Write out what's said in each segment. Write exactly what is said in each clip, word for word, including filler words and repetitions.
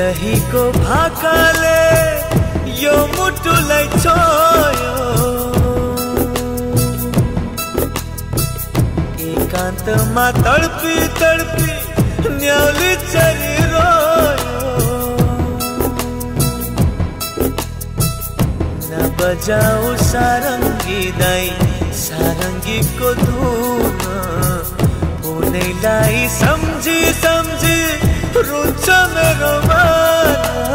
रही को भाकले यो मुटुले छोयो एकांत मा तड़पी तड़पी न्यावली चरी रोयो न बजाऊ सारंगी दाई सारंगी को धूना होने लाई समझी समझी रुचा मेरो माना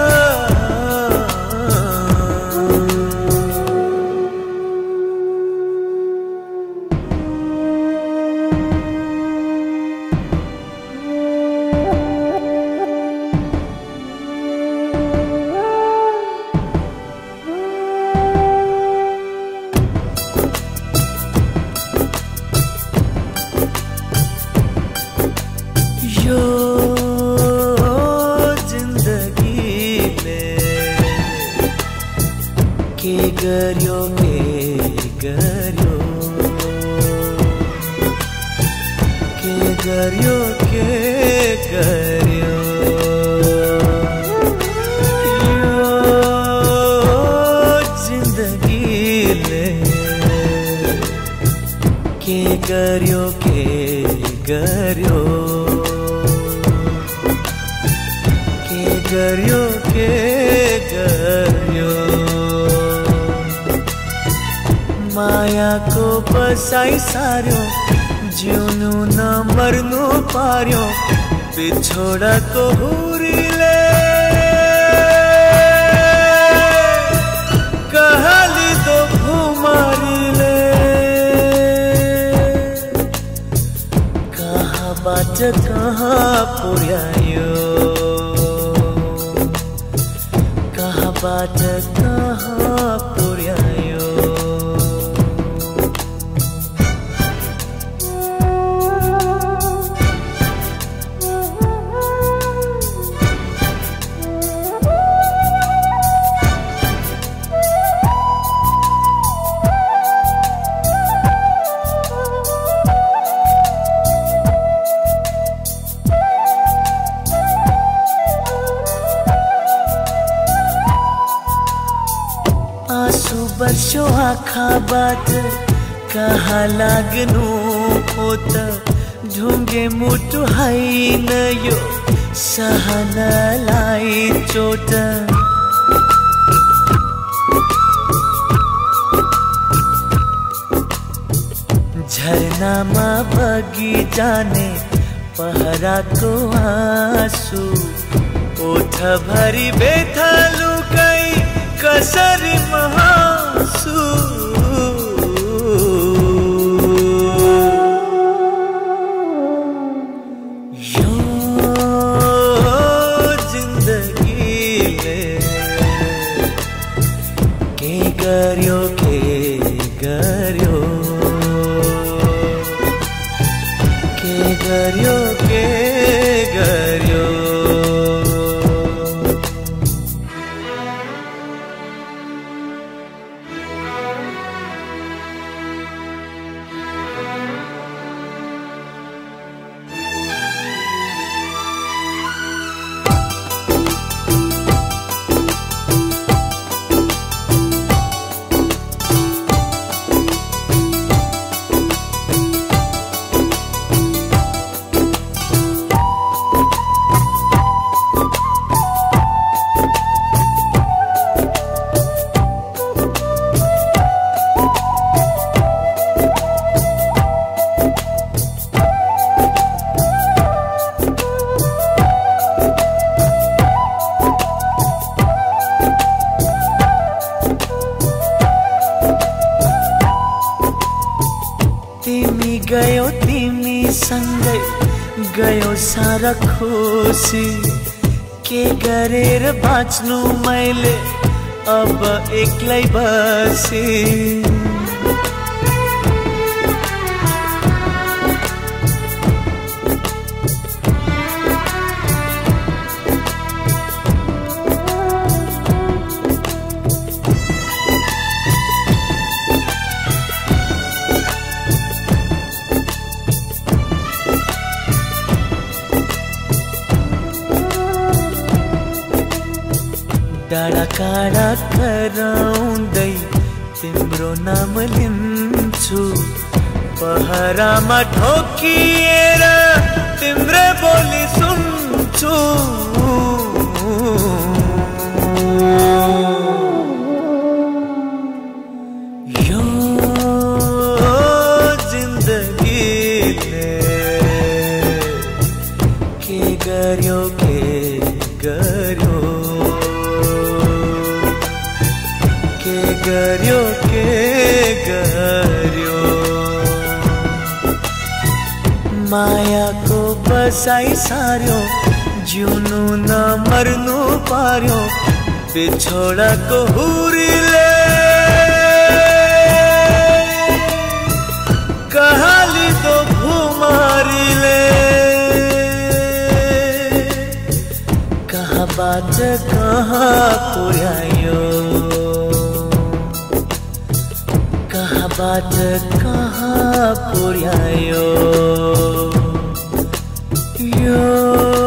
के गरेर बाँच्नु मैले अब एक्लै बसे डाँडा काँडा थराउँदै तिम्रो नाम लिन्छु पहरामा ठोकिएर तिम्रो बोली सुन्छु। यो जिन्दगीले के गर्यो के गर्यो के गर्यो के गर्यो माया को बसाई सार्यो जिउनु न मर्नु पार्यो बिछोड़ा को हुरीले कहाली तो भुमारीले कहाँ बात कहाँ पुर्यायो कहाँ बात कहाँ पुर्यायो यो